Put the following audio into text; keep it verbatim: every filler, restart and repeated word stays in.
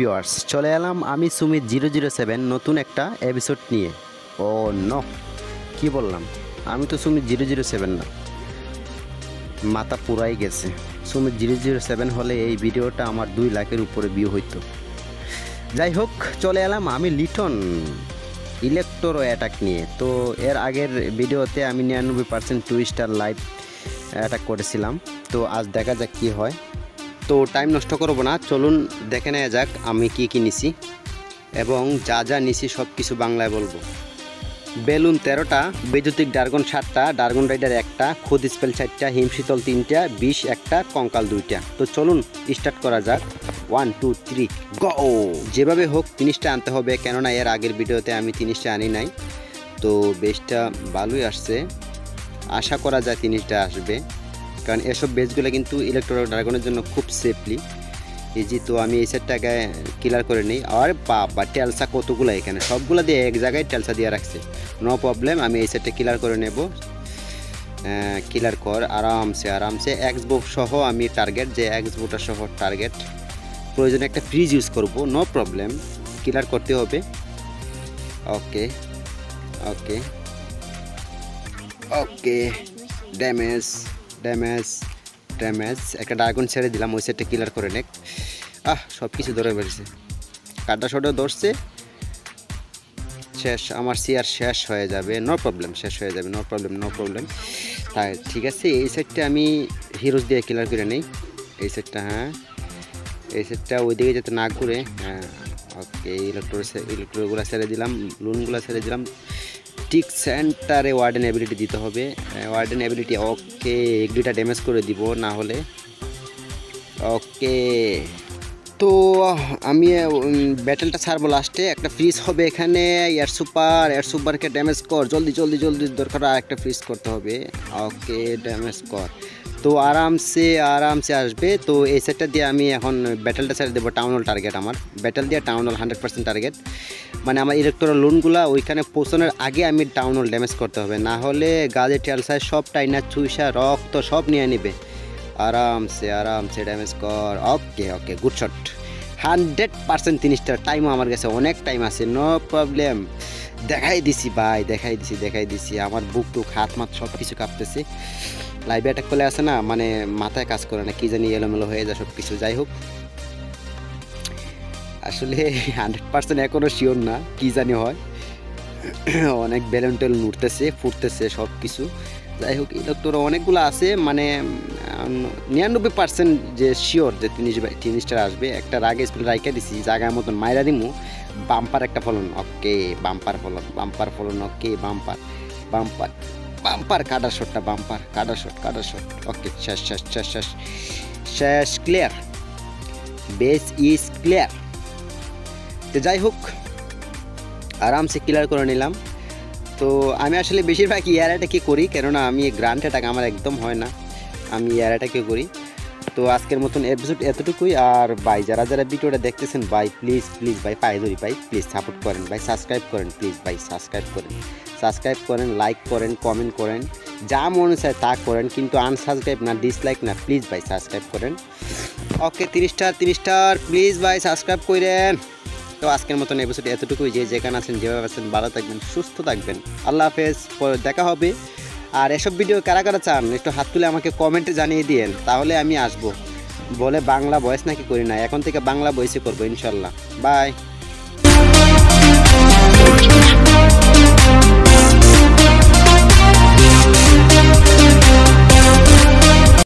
Viewers চলে এলাম আমি সুমিত জিরো জিরো সেভেন নতুন একটা এপিসোড নিয়ে। ও নো, কি বললাম, আমি তো সুমিত জিরো জিরো সেভেন না, মাথা পুরাই গেছে। সুমিত জিরো জিরো সেভেন হলে এই ভিডিওটা আমার দুই লাখের উপরে ভিউ হইতো। যাই হোক, চলে এলাম আমি লিটন ইলেকট্রো অ্যাটাক নিয়ে। তো এর আগের ভিডিওতে আমি নিরানব্বই পার্সেন্ট টুইস্টার লাইভ অ্যাটাক করেছিলাম, তো আজ দেখা যাক কী হয়। তো টাইম নষ্ট করব না, চলুন দেখে নেওয়া যাক আমি কি কী নিছি এবং যা যা নিছি সব কিছু বাংলায় বলবো। বেলুন তেরোটা, বৈদ্যুতিক ড্রাগন সাতটা, ড্রাগন রাইডার একটা, খুদ স্পেল চারটা, হিমশীতল তিনটা, বিষ একটা, কঙ্কাল দুইটা। তো চলুন স্টার্ট করা যাক। One two three go. যেভাবে হোক জিনিসটা আনতে হবে, কেননা এর আগের ভিডিওতে আমি জিনিসটা আনি নাই। তো বেসটা ভালোই আসছে, আশা করা যায় জিনিসটা আসবে, কারণ এসব বেসগুলো কিন্তু ইলেকট্রো ড্রাগনের জন্য খুব সেফলি ইজি। তো আমি এই সেটটাকে ক্লিয়ার করে নিই। আর বাবা, টেলসা কতগুলো এখানে, সবগুলো দিয়ে এক জায়গায় টেলসা দিয়ে রাখছে। নো প্রবলেম, আমি এই সেটটা ক্লিয়ার করে নেব। ক্লিয়ার কর, আরামসে আরামসে এক্সবো সহ আমি টার্গেট, যে এক্সবোটা সহ টার্গেট। প্রয়োজনে একটা ফ্রিজ ইউজ করব, নো প্রবলেম, ক্লিয়ার করতে হবে। Okay okay okay, damage damage damage একটা ড্রাগন ছেড়ে দিলাম, ওই সেটটা ক্লিয়ার করে নেক। আহ, সব কিছু ধরে বেড়েছে, কাটা শটও ধরছে। শেষ, আমার সিআর শেষ হয়ে যাবে, নো প্রবলেম, শেষ হয়ে যাবে, নো প্রবলেম নো প্রবলেম তাই ঠিক আছে। এই সেটটা আমি হিরোজ দিয়ে ক্লিয়ার করে নেই, এই সেটটা। হ্যাঁ, এই সেটটা ওইদিকে যাতে না ঘুরে। হ্যাঁ ওকে, ইলেকট্রো ইলেকট্রোগুলো ছেড়ে দিলাম, লোনগুলো ছেড়ে দিলাম। ঠিক সেন্টারে ওয়ার্ডেন অ্যাবিলিটি দিতে হবে, ওয়ার্ডেন অ্যাবিলিটি। ওকে, এক দুইটা ড্যামেজ করে দিব না হলে। ওকে, তো আমি ব্যাটেলটা ছাড়বো লাস্টে। একটা ফ্রিজ হবে এখানে, এয়ার সুপার, এয়ার সুপারকে ড্যামেজ কর, জলদি জলদি জলদি, দরকার আর একটা ফ্রিজ করতে হবে। ওকে, ড্যামেজ কর। তো আরামসে আরামসে আসবে। তো এই সেটটা দিয়ে আমি এখন ব্যাটেলটা ছেড়ে দেবো। টাউনল টার্গেট আমার, ব্যাটেল দিয়ে টাউনল হান্ড্রেড পার্সেন্ট টার্গেট, মানে আমার ইলেকট্রো লোনগুলো ওইখানে পৌঁছানোর আগে আমি টাউনল ড্যামেজ করতে হবে, না হলে গাজে টেলসায় সব টাইনা চুইসা রক্ত সব নিয়ে নেবে। আরামসে আরামসে ড্যামেজ কর। Okay okay, good shot, hundred percent জিনিসটার টাইম আমার কাছে অনেক টাইম আছে, নো প্রবলেম। দেখাই দিছি ভাই, দেখাই দিছি দেখাই দিছি আমার বুক টুক হাত মাত সব কিছু কাঁপতেছে। লাইভ অ্যাটাক করলে আসে না, মানে মাথায় কাজ করে না, কী জানি এলোমেলো হয়ে যায় সব কিছু। যাই হোক, আসলে হান্ড্রেড পার্সেন্ট এখনও শিওর না, কী জানি হয়, অনেক বেলুন টেলুন উঠতেছে ফুটতেছে সব কিছু। যাই হোক, ইলেকট্রো অনেকগুলো আছে, মানে নিরানব্বই পার্সেন্ট যে শিওর যে তিরিশ তিরিশটা আসবে। একটা রাগে স্পিল রাইকা দিছি, জায়গার মতন মাইরা দিমু, বাম্পার একটা ফলন। ওকে, বাম্পার ফলন বাম্পার ফলন okay, bumper bumper bumper cutter শটটা, bumper cutter shot cutter shot. Okay, শেষ শেষ শেষ শেষ শেষ ক্লিয়ার, বেস ইজ ক্লিয়ার। তো যাই হোক, আরামসে ক্লিয়ার করে নিলাম। তো আমি আসলে বেশিরভাগ ইয়ার অ্যাটাকে করি, কেননা আমি গ্রান্ট অ্যাটাক আমার একদম হয় না, আমি ইয়ার অ্যাটাকে করি। তো আজকের মতন এপিসোড এতটুকুই। আর ভাই, যারা যারা ভিডিওটা দেখতেছেন ভাই, প্লিজ প্লিজ ভাই, পায়ে ধরি ভাই, প্লিজ সাপোর্ট করেন ভাই, সাবস্ক্রাইব করেন প্লিজ ভাই, সাবস্ক্রাইব করেন সাবস্ক্রাইব করেন লাইক করেন, কমেন্ট করেন, যা মনে চায় তা করেন, কিন্তু আনসাবস্ক্রাইব না, ডিসলাইক না, প্লিজ ভাই সাবস্ক্রাইব করেন। ওকে, তিরিশটা তিরিশটা প্লিজ ভাই সাবস্ক্রাইব করেন। তো আজকের মতন এপিসোড এতটুকুই। যে যেখানে আছেন যেভাবে আছেন ভালো থাকবেন, সুস্থ থাকবেন, আল্লাহ হাফেজ, পরে দেখা হবে। আর এসব ভিডিও কারা কারা চান একটু হাত তুলে আমাকে কমেন্টে জানিয়ে দিয়েন, তাহলে আমি আসবো। বলে বাংলা ভয়েস নাকি করি না, এখন থেকে বাংলা ভয়েসে করবো ইনশাল্লাহ। বাই।